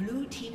Blue team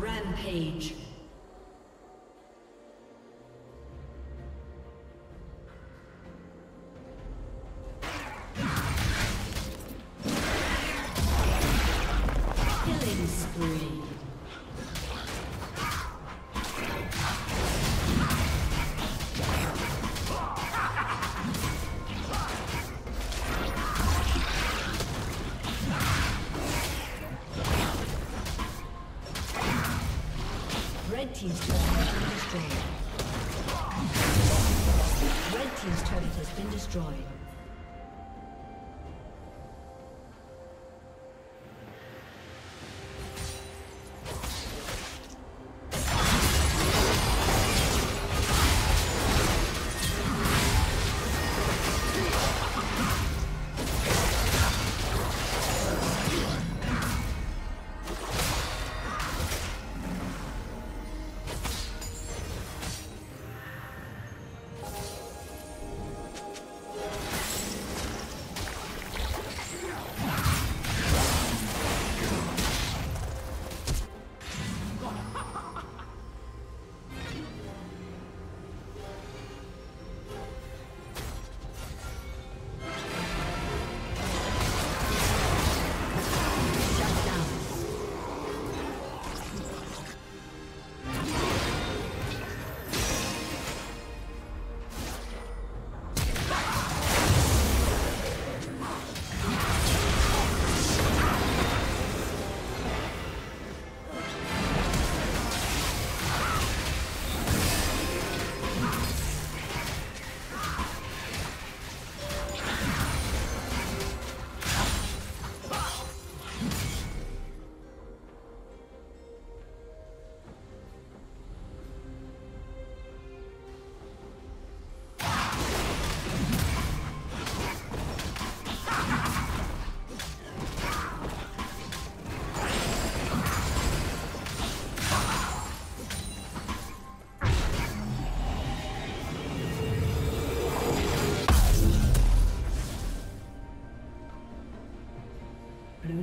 Rampage. Red team's turret has been destroyed. Blue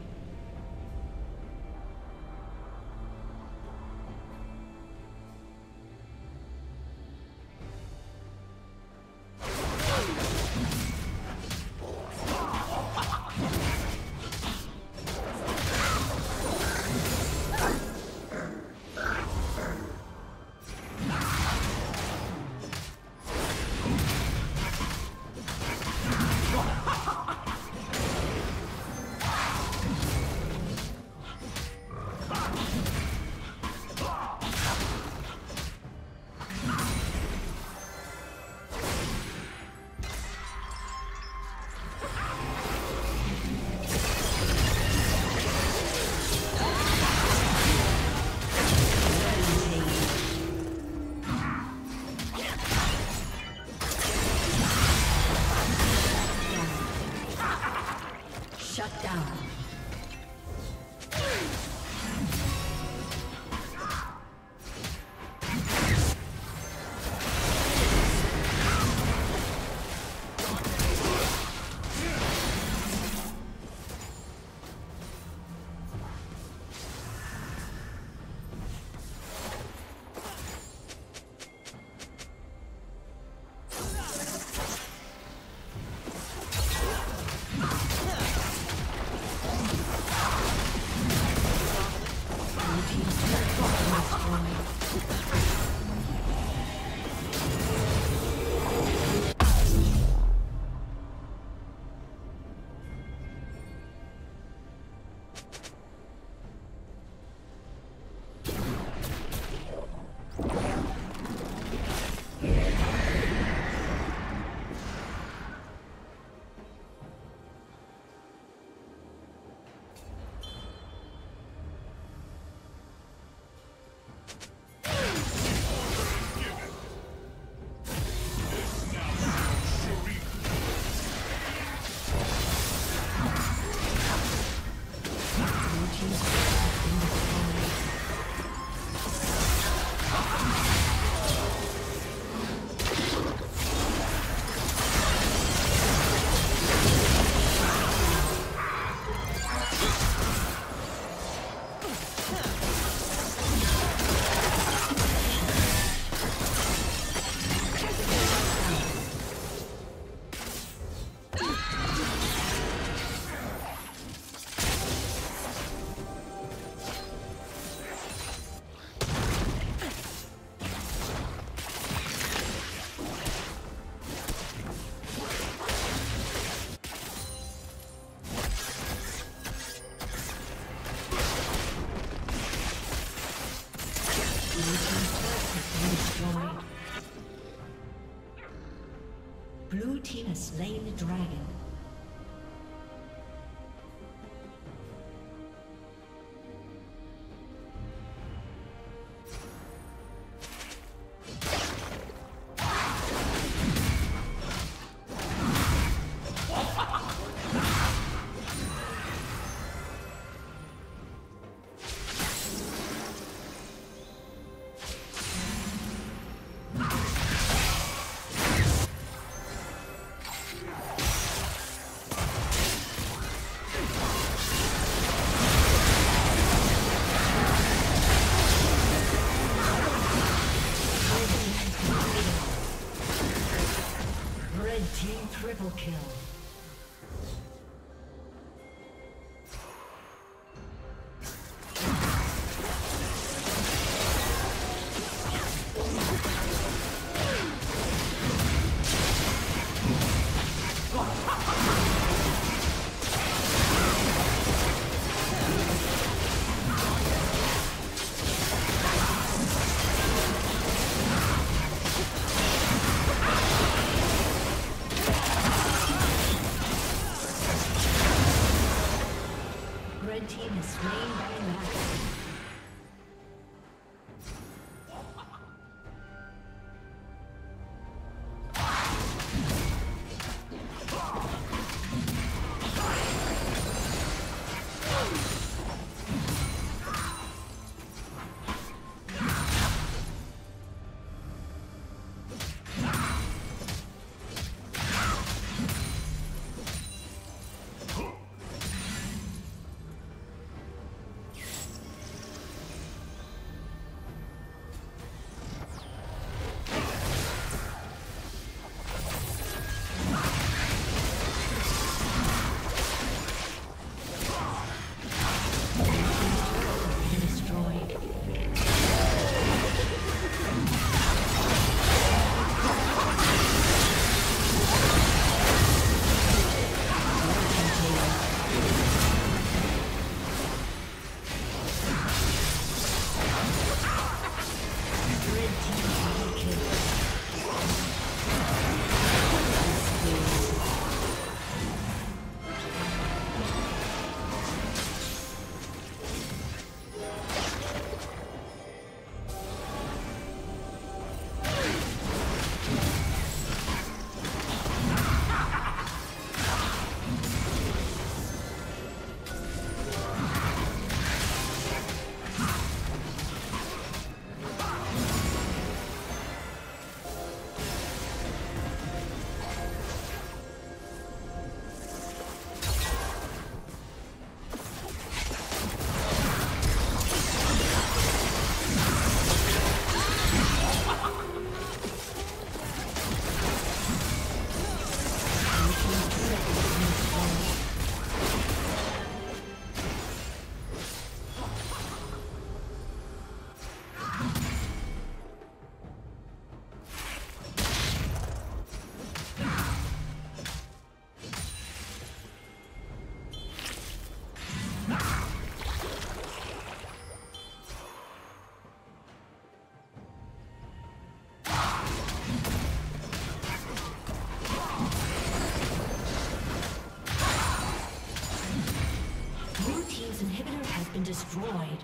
slain the dragon. Triple kill. Destroyed.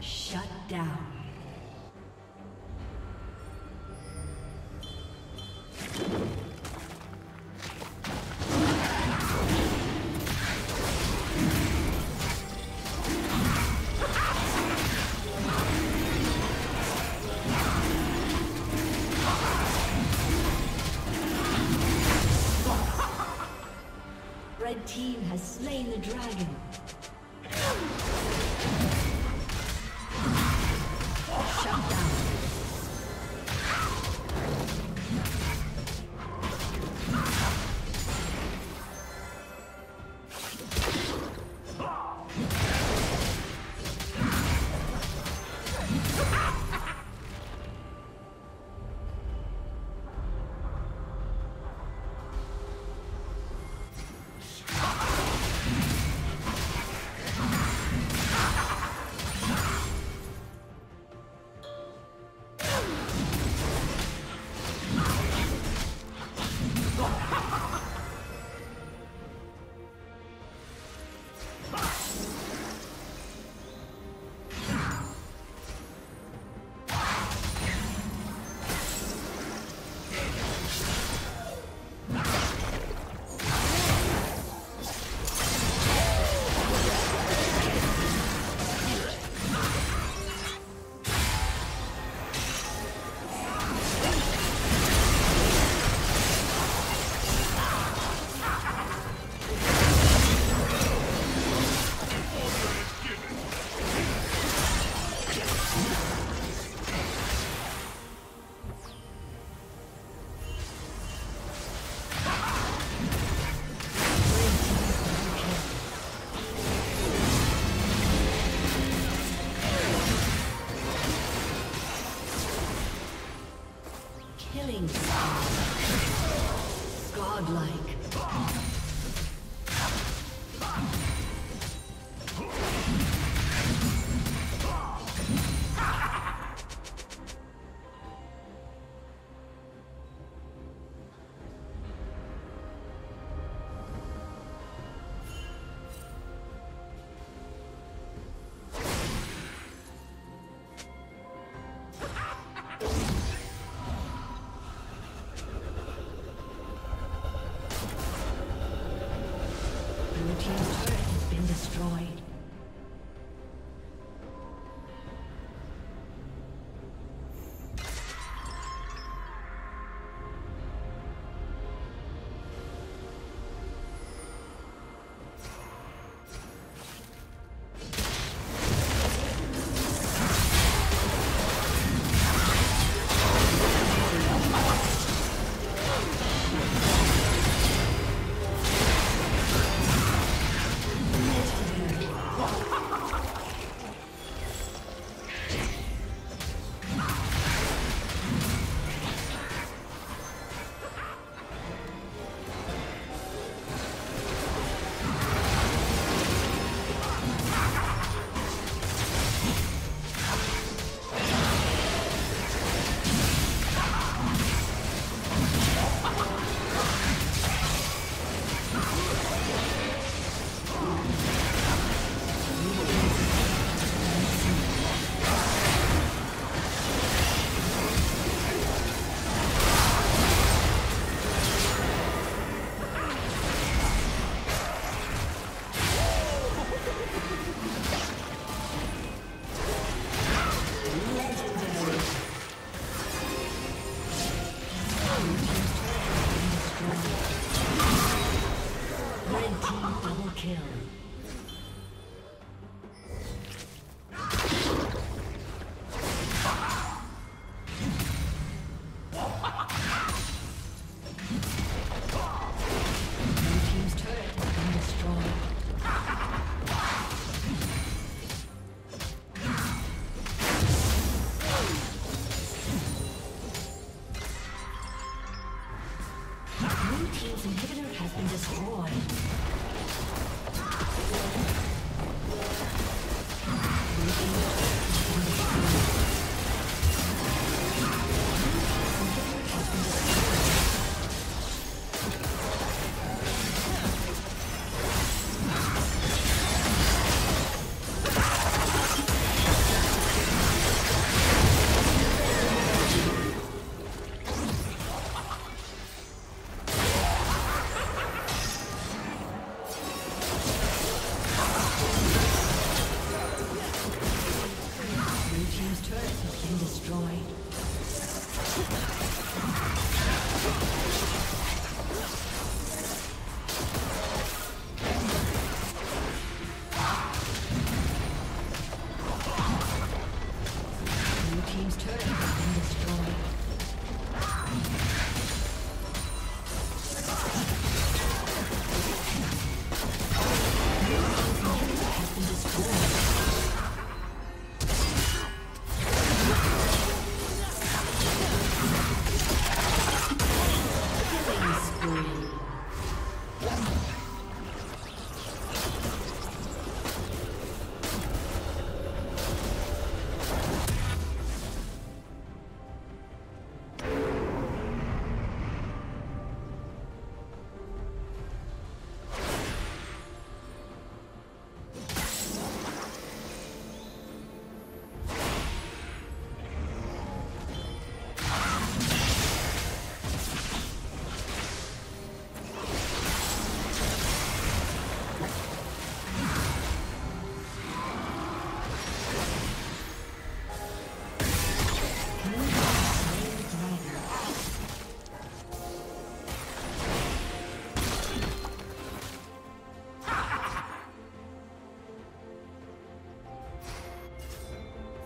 Shut down. dragon. Shut down.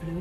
Blue